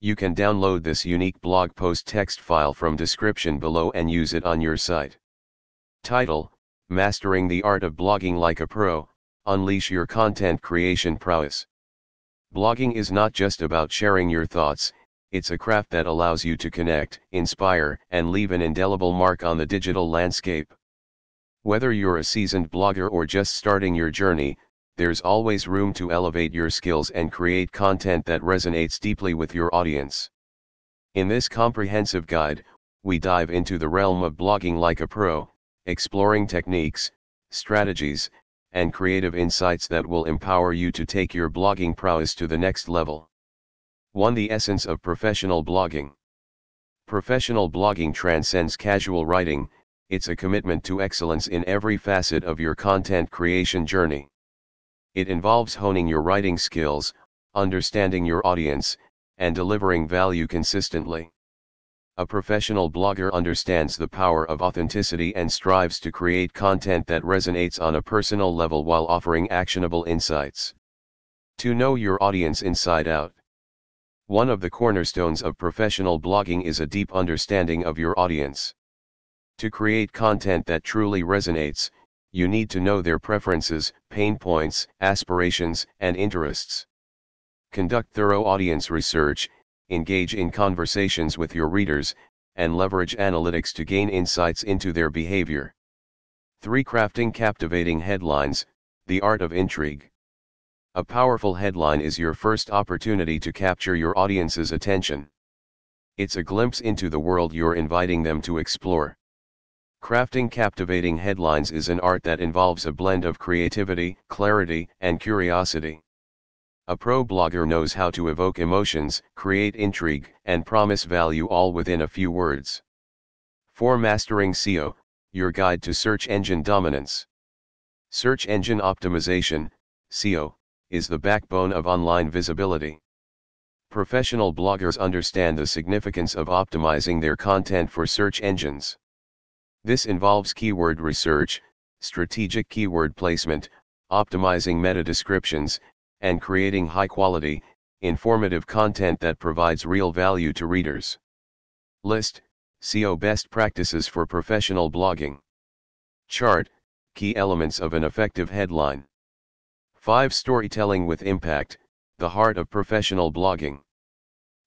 You can download this unique blog post text file from description below and use it on your site. Title: Mastering the Art of Blogging Like a Pro, Unleash Your Content Creation Prowess. Blogging is not just about sharing your thoughts, it's a craft that allows you to connect, inspire, and leave an indelible mark on the digital landscape. Whether you're a seasoned blogger or just starting your journey, there's always room to elevate your skills and create content that resonates deeply with your audience. In this comprehensive guide, we dive into the realm of blogging like a pro, exploring techniques, strategies, and creative insights that will empower you to take your blogging prowess to the next level. 1. The essence of professional blogging. Professional blogging transcends casual writing. It's a commitment to excellence in every facet of your content creation journey. It involves honing your writing skills, understanding your audience, and delivering value consistently. A professional blogger understands the power of authenticity and strives to create content that resonates on a personal level while offering actionable insights. 2. Know your audience inside out. One of the cornerstones of professional blogging is a deep understanding of your audience. To create content that truly resonates, you need to know their preferences, pain points, aspirations, and interests. Conduct thorough audience research, engage in conversations with your readers, and leverage analytics to gain insights into their behavior. 3. Crafting captivating headlines, the art of intrigue. A powerful headline is your first opportunity to capture your audience's attention. It's a glimpse into the world you're inviting them to explore. Crafting captivating headlines is an art that involves a blend of creativity, clarity, and curiosity. A pro blogger knows how to evoke emotions, create intrigue, and promise value all within a few words. 4. Mastering SEO, your guide to search engine dominance. Search engine optimization, SEO, is the backbone of online visibility. Professional bloggers understand the significance of optimizing their content for search engines. This involves keyword research, strategic keyword placement, optimizing meta descriptions, and creating high-quality, informative content that provides real value to readers. List: SEO best practices for professional blogging. Chart: key elements of an effective headline. 5. Storytelling with impact, the heart of professional blogging.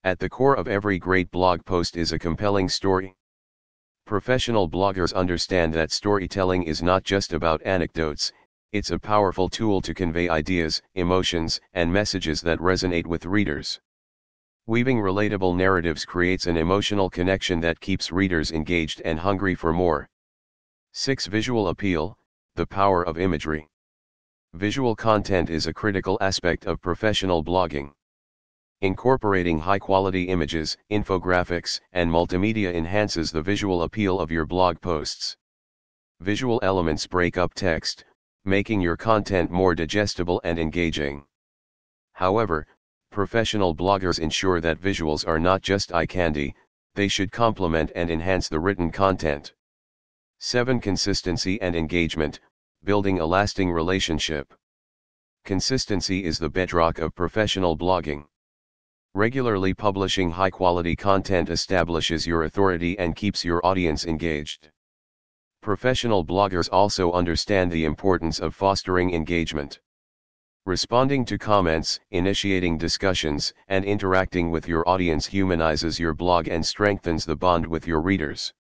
At the core of every great blog post is a compelling story. Professional bloggers understand that storytelling is not just about anecdotes, it's a powerful tool to convey ideas, emotions, and messages that resonate with readers. Weaving relatable narratives creates an emotional connection that keeps readers engaged and hungry for more. 6. Visual appeal, the power of imagery. Visual content is a critical aspect of professional blogging. Incorporating high-quality images, infographics, and multimedia enhances the visual appeal of your blog posts. Visual elements break up text, making your content more digestible and engaging. However, professional bloggers ensure that visuals are not just eye candy, they should complement and enhance the written content. 7. Consistency and engagement, building a lasting relationship. Consistency is the bedrock of professional blogging. Regularly publishing high-quality content establishes your authority and keeps your audience engaged. Professional bloggers also understand the importance of fostering engagement. Responding to comments, initiating discussions, and interacting with your audience humanizes your blog and strengthens the bond with your readers.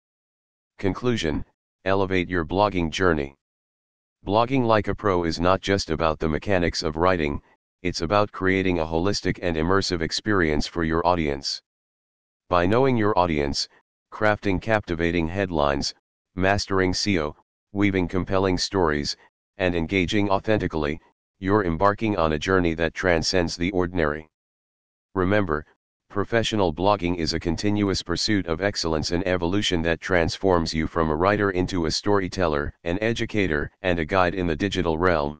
Conclusion: elevate your blogging journey. Blogging like a pro is not just about the mechanics of writing. It's about creating a holistic and immersive experience for your audience. By knowing your audience, crafting captivating headlines, mastering SEO, weaving compelling stories, and engaging authentically, you're embarking on a journey that transcends the ordinary. Remember, professional blogging is a continuous pursuit of excellence and evolution that transforms you from a writer into a storyteller, an educator, and a guide in the digital realm.